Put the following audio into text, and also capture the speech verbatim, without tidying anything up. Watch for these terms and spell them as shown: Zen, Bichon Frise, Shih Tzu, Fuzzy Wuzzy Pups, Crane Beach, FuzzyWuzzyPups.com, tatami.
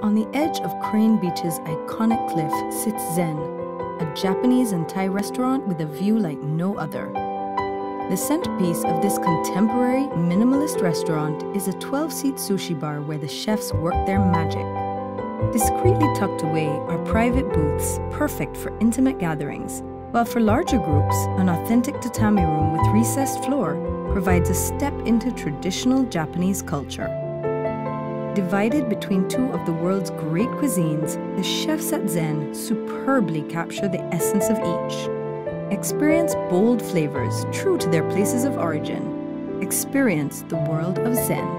On the edge of Crane Beach's iconic cliff sits Zen, a Japanese and Thai restaurant with a view like no other. The centerpiece of this contemporary, minimalist restaurant is a twelve-seat sushi bar where the chefs work their magic. Discreetly tucked away are private booths, perfect for intimate gatherings, while for larger groups, an authentic tatami room with recessed floor provides a step into traditional Japanese culture. Divided between two of the world's great cuisines, the chefs at Zen superbly capture the essence of each. Experience bold flavors true to their places of origin. Experience the world of Zen.